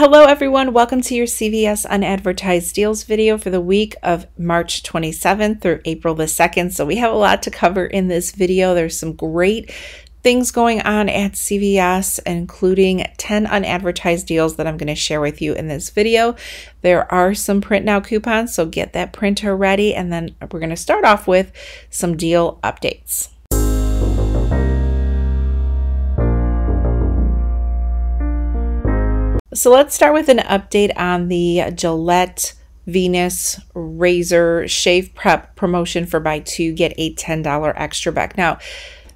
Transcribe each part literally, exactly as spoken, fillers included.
Hello everyone, welcome to your C V S unadvertised deals video for the week of March twenty-seventh through April the second. So we have a lot to cover in this video. There's some great things going on at C V S, including ten unadvertised deals that I'm going to share with you in this video. There are some print now coupons, so get that printer ready, and then we're going to start off with some deal updates. So let's start with an update on the Gillette Venus razor shave prep promotion for buy two, get a ten dollar extra back. Now,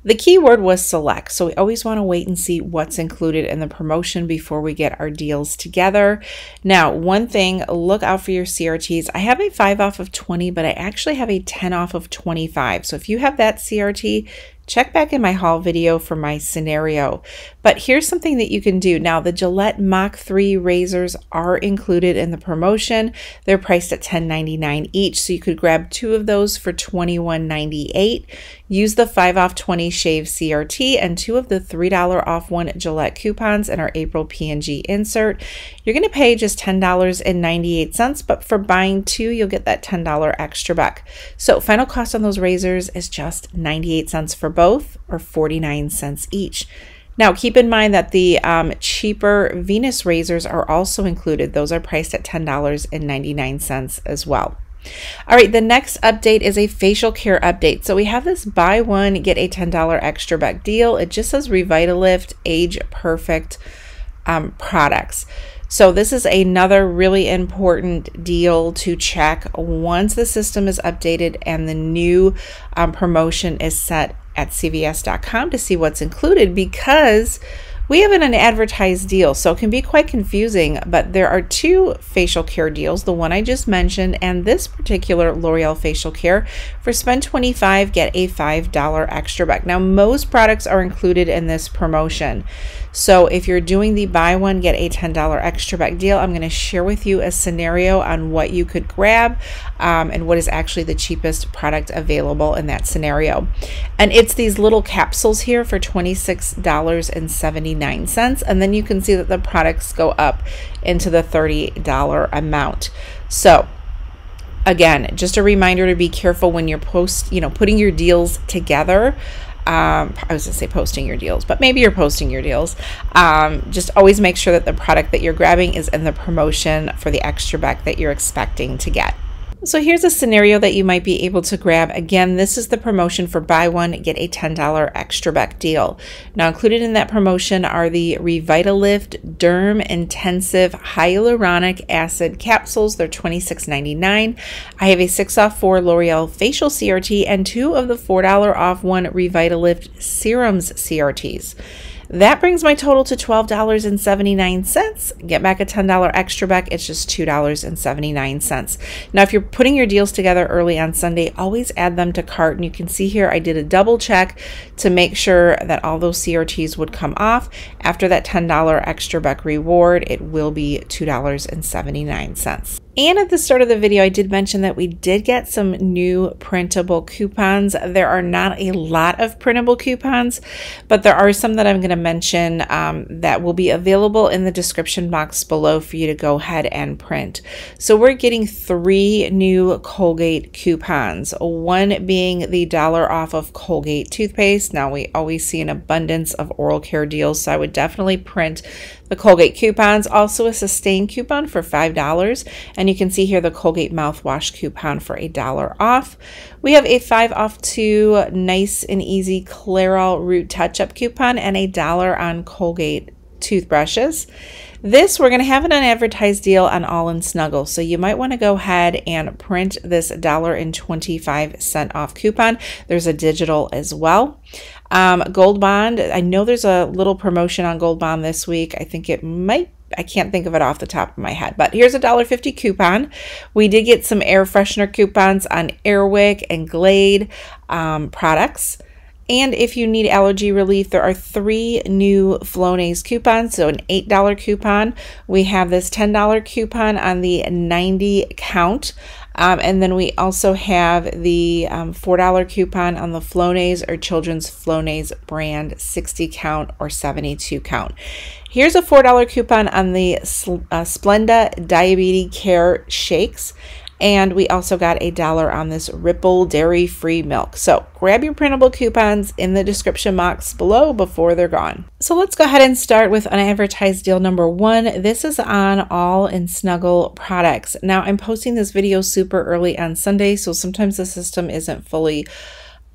the keyword was select, so we always want to wait and see what's included in the promotion before we get our deals together. Now, one thing, look out for your C R Ts. I have a five off of twenty, but I actually have a ten off of twenty-five. So if you have that C R T, check back in my haul video for my scenario. But here's something that you can do. Now, the Gillette Mach three razors are included in the promotion. They're priced at ten ninety-nine each, so you could grab two of those for twenty-one ninety-eight. Use the five off twenty shave C R T and two of the three dollar off one Gillette coupons in our April P N G insert. You're gonna pay just ten ninety-eight, but for buying two, you'll get that ten dollar extra back. So final cost on those razors is just ninety-eight cents for both, or forty-nine cents each. Now, keep in mind that the um, cheaper Venus razors are also included. Those are priced at ten ninety-nine as well. All right, the next update is a facial care update. So we have this buy one, get a ten dollar extra back deal. It just says Revitalift Age Perfect um, products. So this is another really important deal to check once the system is updated and the new um, promotion is set at C V S dot com to see what's included, because we have an unadvertised deal, so it can be quite confusing. But there are two facial care deals, the one I just mentioned and this particular L'Oreal facial care for spend twenty-five, get a five dollar extra back. Now, most products are included in this promotion. So if you're doing the buy one, get a ten dollar extra back deal, I'm gonna share with you a scenario on what you could grab um, and what is actually the cheapest product available in that scenario. And it's these little capsules here for twenty-six seventy-nine, and then you can see that the products go up into the thirty dollar amount. So again, just a reminder to be careful when you're post, you know, putting your deals together. Um, I was gonna say posting your deals, but maybe you're posting your deals. Um, just always make sure that the product that you're grabbing is in the promotion for the extra back that you're expecting to get. So here's a scenario that you might be able to grab. Again, this is the promotion for buy one, get a ten dollar extra back deal. Now, included in that promotion are the Revitalift Derm Intensive Hyaluronic Acid Capsules. They're twenty-six ninety-nine. I have a six off four L'Oreal Facial C R T and two of the four dollar off one Revitalift Serums C R Ts. That brings my total to twelve seventy-nine. Get back a ten dollar extra back. It's just two seventy-nine. Now, if you're putting your deals together early on Sunday, always add them to cart. And you can see here, I did a double check to make sure that all those C R Ts would come off. After that ten dollar extra back reward, it will be two seventy-nine. And at the start of the video, I did mention that we did get some new printable coupons. There are not a lot of printable coupons, but there are some that I'm going to mention um, that will be available in the description box below for you to go ahead and print. So we're getting three new Colgate coupons, one being the dollar off of Colgate toothpaste. Now, we always see an abundance of oral care deals, so I would definitely print the Colgate coupons, also a Sustain coupon for five dollars. And you can see here the Colgate mouthwash coupon for a dollar off. We have a five off two Nice and Easy Clairol Root Touch-Up coupon and a dollar on Colgate toothbrushes. This, we're going to have an unadvertised deal on All in Snuggle, so you might want to go ahead and print this one dollar and twenty-five cent off coupon. There's a digital as well. Um, Gold Bond, I know there's a little promotion on Gold Bond this week. I think it might, I can't think of it off the top of my head, but here's a one dollar and fifty cent coupon. We did get some air freshener coupons on Airwick and Glade um, products. And if you need allergy relief, there are three new Flonase coupons. So an eight dollar coupon. We have this ten dollar coupon on the ninety count. Um, and then we also have the um, four dollar coupon on the Flonase or Children's Flonase brand sixty count or seventy-two count. Here's a four dollar coupon on the uh, Splenda Diabetes Care Shakes. And we also got a dollar on this Ripple dairy-free milk. So grab your printable coupons in the description box below before they're gone. So let's go ahead and start with unadvertised deal number one. This is on All in Snuggle products. Now I'm posting this video super early on Sunday, so sometimes the system isn't fully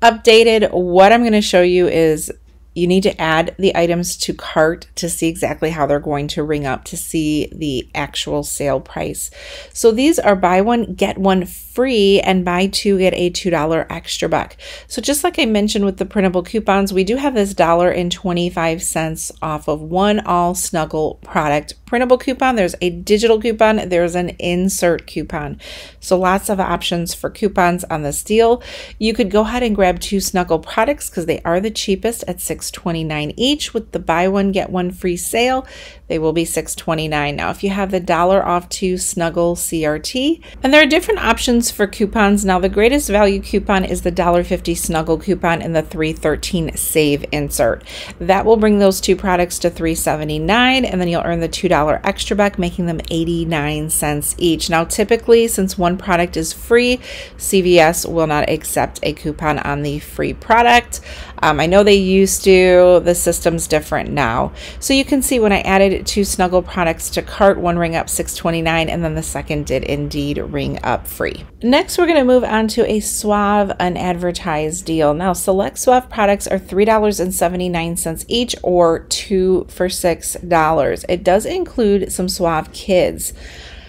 updated. What I'm going to show you is you need to add the items to cart to see exactly how they're going to ring up to see the actual sale price. So these are buy one, get one free, and buy two, get a two dollar extra buck. So just like I mentioned with the printable coupons, we do have this one dollar and twenty-five cents off of one All Snuggle product printable coupon. There's a digital coupon. There's an insert coupon. So lots of options for coupons on this deal. You could go ahead and grab two Snuggle products because they are the cheapest at six twenty-nine each. With the buy one get one free sale, they will be six twenty-nine. Now if you have the dollar off to Snuggle C R T, and there are different options for coupons. Now the greatest value coupon is the one dollar and fifty cents Snuggle coupon and the three thirteen save insert. That will bring those two products to three seventy-nine, and then you'll earn the two dollar extra buck, making them eighty-nine cents each. Now typically, since one product is free, C V S will not accept a coupon on the free product. Um, I know they used to, the system's different now. So you can see when I added two Snuggle products to cart, one ring up six twenty-nine, and then the second did indeed ring up free. Next, we're gonna move on to a Suave unadvertised deal. Now, select Suave products are three seventy-nine each or two for six dollars. It does include some Suave Kids.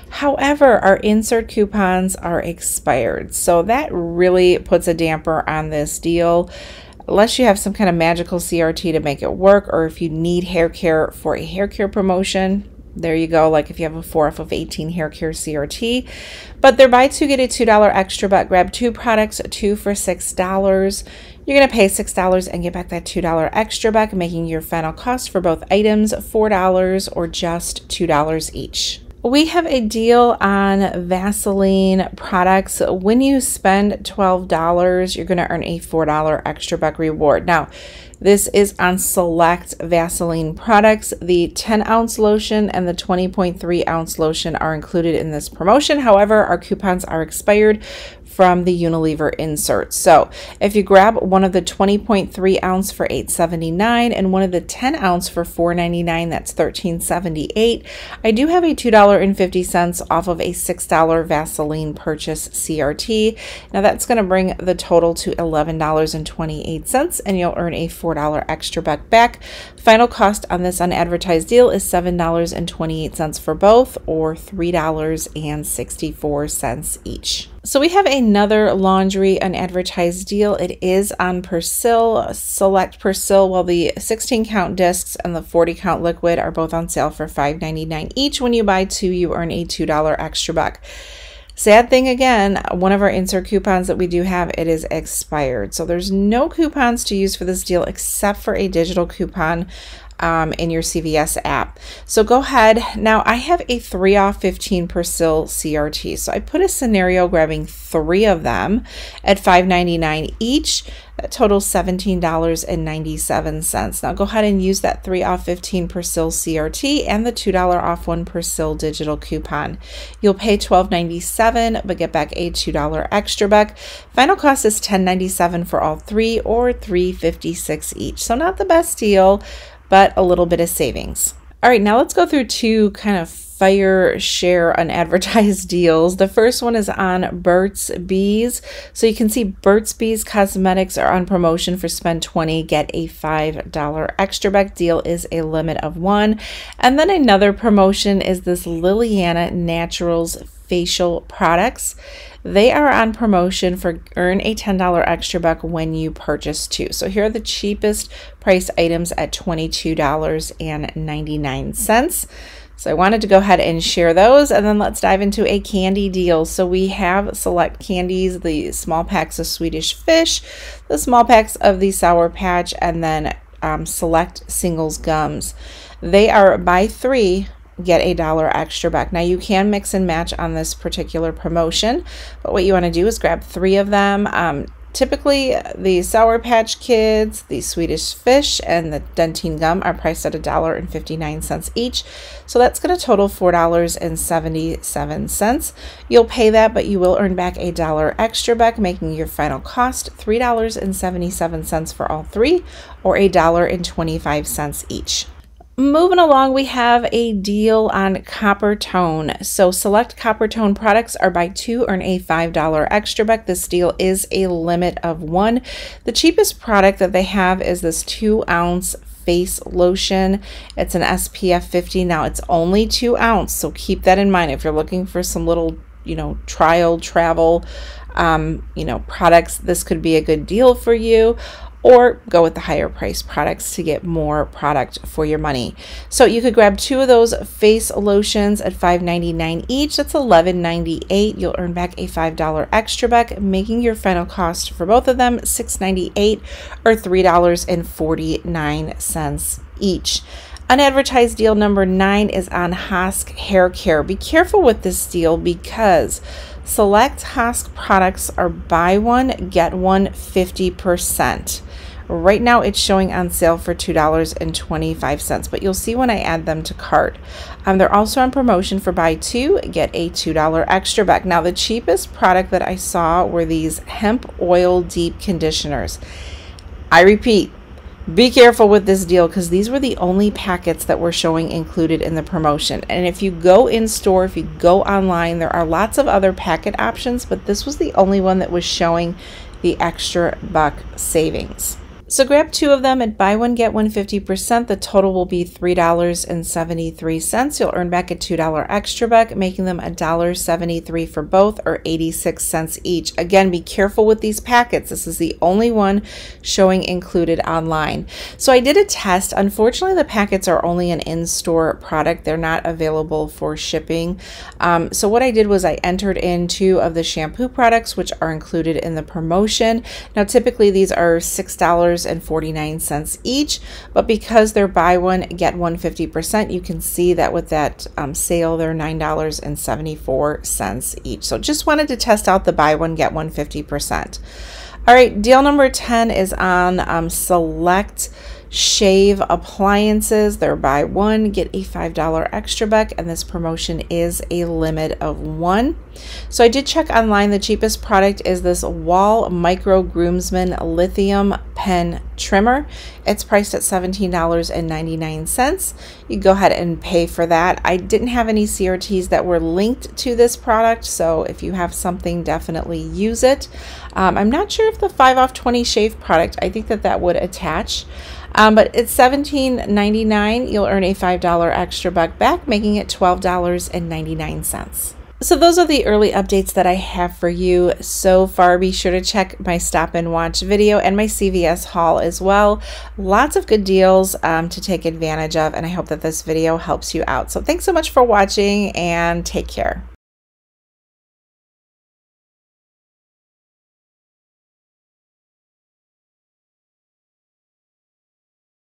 However, our insert coupons are expired. So that really puts a damper on this deal. Unless you have some kind of magical C R T to make it work, or if you need hair care for a hair care promotion, there you go. Like if you have a four off of eighteen hair care C R T, but they're buy two, get a two dollar extra buck, grab two products, two for six dollars. You're going to pay six dollars and get back that two dollar extra buck, making your final cost for both items four dollars or just two dollars each. We have a deal on Vaseline products. When you spend twelve dollars, you're going to earn a four dollar extra buck reward. Now, this is on select Vaseline products. The ten ounce lotion and the twenty point three ounce lotion are included in this promotion. However, our coupons are expired from the Unilever insert. So if you grab one of the twenty point three ounce for eight seventy-nine and one of the ten ounce for four ninety-nine, that's thirteen seventy-eight. I do have a two fifty off of a six dollar Vaseline purchase C R T. Now that's going to bring the total to eleven twenty-eight, and you'll earn a four dollar extra buck back. Final cost on this unadvertised deal is seven twenty-eight for both, or three sixty-four each. So we have another laundry unadvertised deal. It is on Persil. Select Persil. Well, the sixteen count discs and the forty count liquid are both on sale for five ninety-nine each. When you buy two, you earn a two dollar extra buck. Sad thing again, one of our insert coupons that we do have, it is expired. So there's no coupons to use for this deal except for a digital coupon um, in your C V S app. So go ahead. Now I have a three off fifteen Persil C R T. So I put a scenario grabbing three of them at five ninety-nine each. That totals seventeen ninety-seven. Now go ahead and use that three off fifteen Persil C R T and the two dollar off one Persil digital coupon. You'll pay twelve ninety-seven, but get back a two dollar extra buck. Final cost is ten ninety-seven for all three, or three fifty-six each. So not the best deal, but a little bit of savings. All right, now let's go through two kind of fire share unadvertised deals. The first one is on Burt's Bees. So you can see Burt's Bees cosmetics are on promotion for spend twenty, get a five dollar extra buck. Deal is a limit of one. And then another promotion is this Liliana Naturals facial products. They are on promotion for earn a ten dollar extra buck when you purchase two. So here are the cheapest price items at twenty-two ninety-nine. So I wanted to go ahead and share those, and then let's dive into a candy deal. So we have select candies, the small packs of Swedish Fish, the small packs of the Sour Patch, and then um, select singles gums. They are buy three, get a dollar extra back. Now you can mix and match on this particular promotion, but what you want to do is grab three of them. Um, Typically, the Sour Patch Kids, the Swedish Fish, and the Dentine gum are priced at a dollar fifty-nine each. So that's going to total four dollars and seventy-seven cents. You'll pay that, but you will earn back a dollar extra back, making your final cost three dollars and seventy-seven cents for all three, or a dollar twenty-five each. Moving along, we have a deal on Coppertone. So select Coppertone products are buy two, earn a five dollar extra buck. This deal is a limit of one. The cheapest product that they have is this two ounce face lotion. It's an S P F fifty. Now it's only two ounce, so keep that in mind. If you're looking for some little, you know, trial travel, um, you know, products, this could be a good deal for you. Or go with the higher price products to get more product for your money. So you could grab two of those face lotions at five ninety-nine each. That's eleven ninety-eight. You'll earn back a five dollar extra buck, making your final cost for both of them six ninety-eight or three dollars and forty-nine cents each. Unadvertised deal number nine is on Hask hair care. Be careful with this deal because select Hask products are buy one, get one fifty percent. Right now it's showing on sale for two dollars and twenty-five cents, but you'll see when I add them to cart. Um, they're also on promotion for buy two, get a two dollar extra back. Now the cheapest product that I saw were these hemp oil deep conditioners. I repeat, be careful with this deal because these were the only packets that were showing included in the promotion. And if you go in store, if you go online, there are lots of other packet options, but this was the only one that was showing the extra buck savings. So grab two of them and buy one, get one fifty percent. The total will be three dollars and seventy-three cents. You'll earn back a two dollar extra buck, making them a dollar seventy-three for both or eighty-six cents each. Again, be careful with these packets. This is the only one showing included online. So I did a test. Unfortunately, the packets are only an in-store product. They're not available for shipping. Um, so what I did was I entered in two of the shampoo products, which are included in the promotion. Now, typically these are six dollars and forty-nine cents each, but because they're buy one get one fifty percent, you can see that with that um, sale they're nine dollars and seventy-four cents each. So just wanted to test out the buy one get one fifty percent. All right, deal number ten is on um, select shave appliances. They're buy one, get a five dollar extra buck, and this promotion is a limit of one. So I did check online. The cheapest product is this Wahl Micro Groomsman Lithium Pen Trimmer. It's priced at seventeen dollars and ninety-nine cents. You go ahead and pay for that. I didn't have any C R Ts that were linked to this product, so if you have something, definitely use it. Um, I'm not sure if the five off twenty shave product, I think that that would attach. Um, but it's seventeen ninety-nine. You'll earn a five dollar extra buck back, making it twelve dollars and ninety-nine cents. So those are the early updates that I have for you so far. Be sure to check my stop and watch video and my C V S haul as well. Lots of good deals um, to take advantage of, and I hope that this video helps you out. So thanks so much for watching and take care.